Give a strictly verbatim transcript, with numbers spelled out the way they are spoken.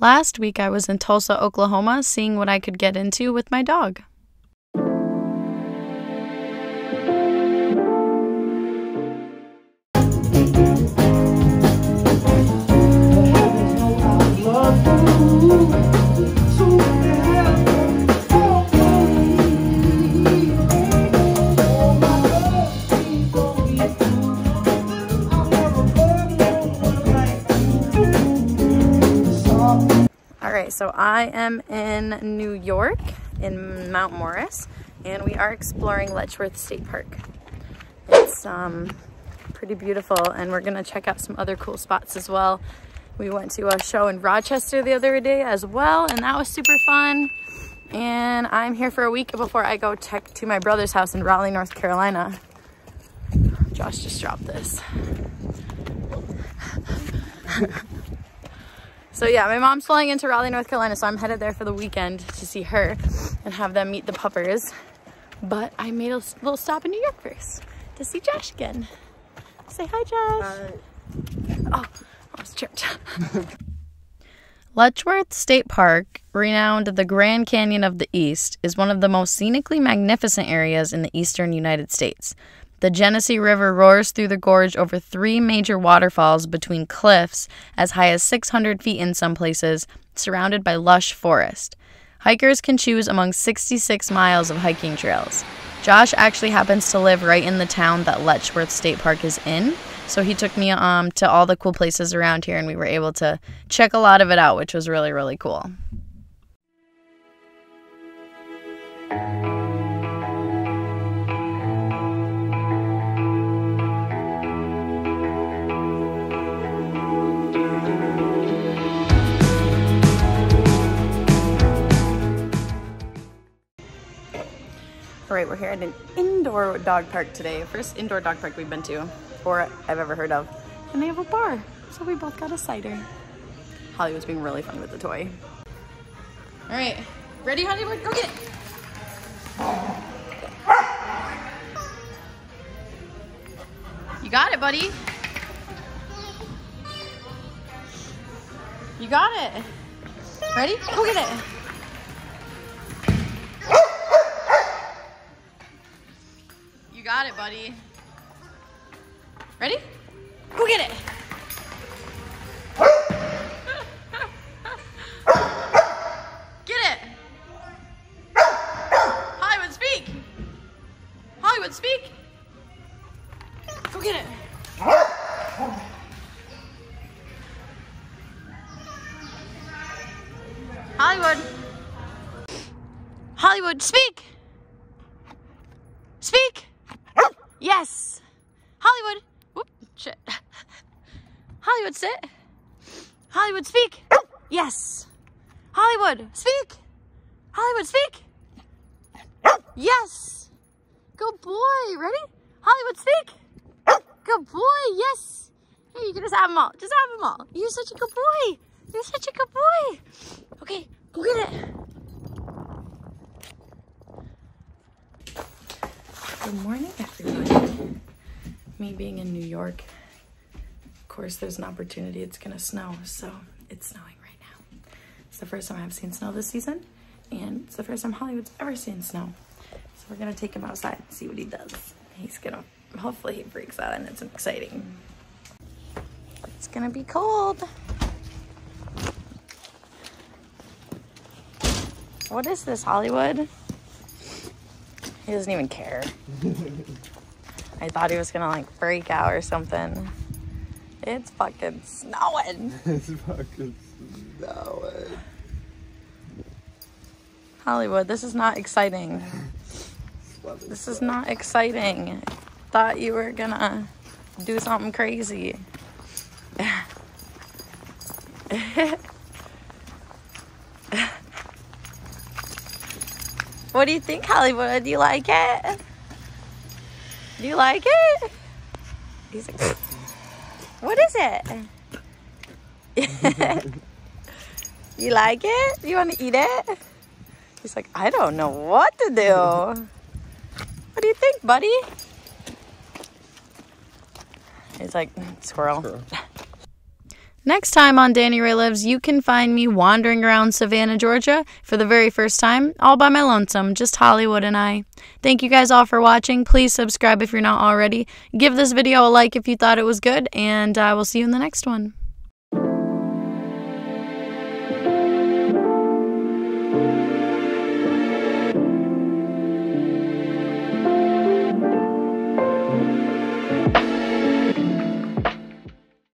Last week I was in Tulsa, Oklahoma, seeing what I could get into with my dog. So I am in New York, in Mount Morris, and we are exploring Letchworth State Park. It's um, pretty beautiful, and we're gonna check out some other cool spots as well. We went to a show in Rochester the other day as well, and that was super fun. And I'm here for a week before I go check to my brother's house in Raleigh, North Carolina. Josh just dropped this. So yeah, my mom's flying into Raleigh, North Carolina, so I'm headed there for the weekend to see her and have them meet the puppers. But I made a little stop in New York first to see Josh again. Say hi, Josh. Hi. Oh, I was tripped. Letchworth State Park, renowned the Grand Canyon of the East, is one of the most scenically magnificent areas in the eastern United States. The Genesee River roars through the gorge over three major waterfalls between cliffs as high as six hundred feet in some places, surrounded by lush forest. Hikers can choose among sixty-six miles of hiking trails. Josh actually happens to live right in the town that Letchworth State Park is in, so he took me um, to all the cool places around here, and we were able to check a lot of it out, which was really, really cool. Alright, we're here at an indoor dog park today. First indoor dog park we've been to, or I've ever heard of. And they have a bar, so we both got a cider. Holly was being really fun with the toy. Alright, ready, Holly? Go get it! You got it, buddy! You got it! Ready? Go get it! You got it, buddy. Ready? Go get it. Get it. Hollywood, speak. Hollywood, speak. Go get it. Hollywood. Hollywood, speak. Speak. Yes! Hollywood! Whoop, shit. Hollywood, sit! Hollywood, speak! Yes! Hollywood, speak! Hollywood, speak! Yes! Good boy! Ready? Hollywood, speak! Good boy! Yes! Here, you can just have them all. Just have them all. You're such a good boy! You're such a good boy! Okay, go get it! Good morning, everyone. Me being in New York, of course there's an opportunity it's gonna snow, so it's snowing right now. It's the first time I've seen snow this season, and it's the first time Hollywood's ever seen snow. So we're gonna take him outside and see what he does. He's gonna, hopefully he freaks out and it's exciting. It's gonna be cold. What is this, Hollywood? He doesn't even care. I thought he was gonna like freak out or something. It's fucking snowing. It's fucking snowing. Hollywood, this is not exciting. This is not exciting. I thought you were gonna do something crazy. What do you think, Hollywood? Do you like it? Do you like it? He's like, what is it? You like it? You want to eat it? He's like, I don't know what to do. What do you think, buddy? He's like, squirrel. Sure. Next time on Danny Ray Lives, you can find me wandering around Savannah, Georgia for the very first time, all by my lonesome, just Hollywood and I. Thank you guys all for watching. Please subscribe if you're not already. Give this video a like if you thought it was good, and I will see you in the next one.